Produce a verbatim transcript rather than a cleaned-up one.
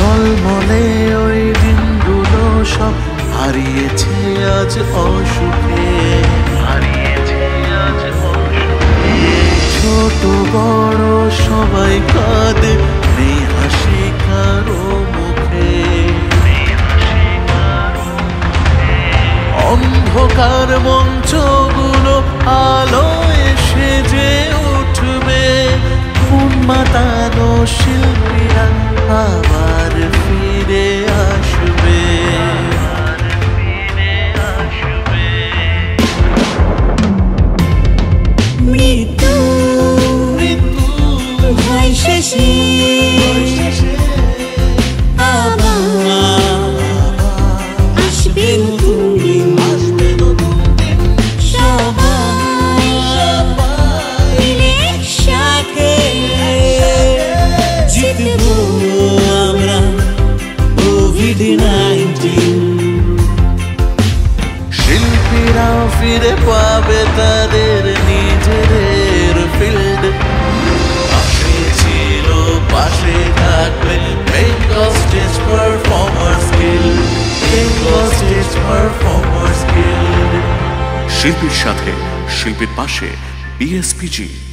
ঝলমলে ওই দিনগুলো সব হারিয়েছে আজ অসুখে, হারিয়েছে আজ অসুখে। ছোট বড় সবাই কাঁদে, নেই হাসি কারো মুখে। অন্ধকার মঞ্চগুলো আলোয় সেজে উঠবে, মন মাতানো শিল্পীরা আবার ফিরে আসবে। মৃত্যু মৃত্যু ভয় শেষে ফিরে পাবে তাদের নিজেদের ফিল্ড। পাশে ছিল, পাশে থাকবে Bengal Stage Performers Guild, Bengal Stage Performers Guild. শিল্পীর সাথে শিল্পীর পাশে বিএসপিজি।